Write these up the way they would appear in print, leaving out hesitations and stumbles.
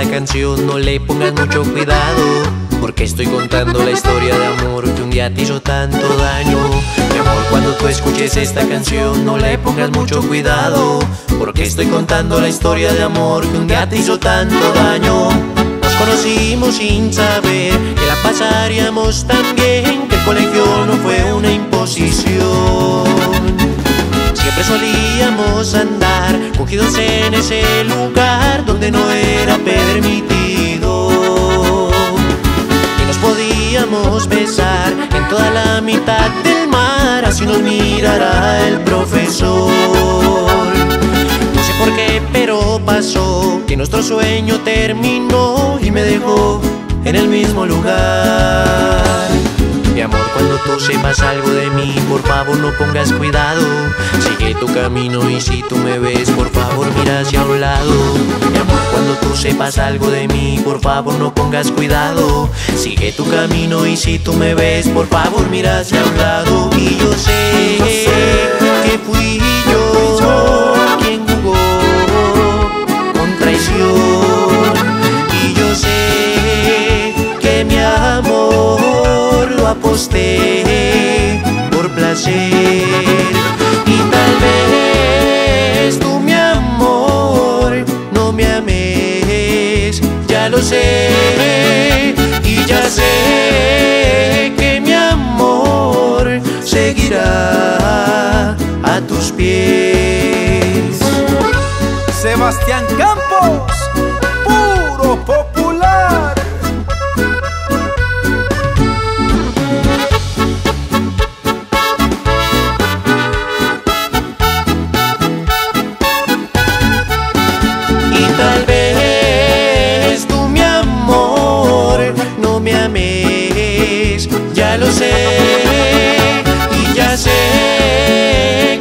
esta canción no le pongas mucho cuidado, porque estoy contando la historia de amor que un día te hizo tanto daño. Mi amor, cuando tú escuches esta canción no le pongas mucho cuidado, porque estoy contando la historia de amor que un día te hizo tanto daño. Nos conocimos sin saber que la pasaríamos tan bien, que el colegio no fue una imposición. Siempre solíamos andar cogidos en ese lugar donde no era permitido, y nos podíamos besar en toda la mitad del mar, así nos mirará el profesor. No sé por qué, pero pasó que nuestro sueño terminó y me dejó en el mismo lugar. Mi amor, cuando tú sepas algo de mí, por favor no pongas cuidado. Sigue tu camino y si tú me ves, por favor mira hacia un lado. Mi amor, cuando tú sepas algo de mí, por favor no pongas cuidado. Sigue tu camino y si tú me ves, por favor mira hacia un lado. Y yo sé que fui yo quien jugó con traición. Y yo sé que mi amor aposté por placer, y tal vez tú, mi amor, no me ames, ya lo sé. Y ya sé que mi amor seguirá a tus pies. Sebastián Campos, puro popular. Ya lo sé, y ya sé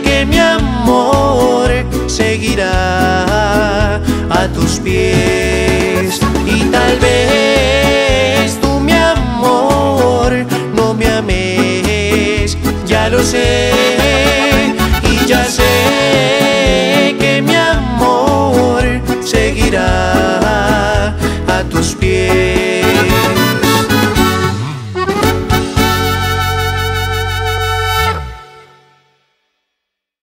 que mi amor seguirá a tus pies. Y tal vez tú, mi amor, no me ames, ya lo sé, y ya sé que mi amor seguirá a tus pies.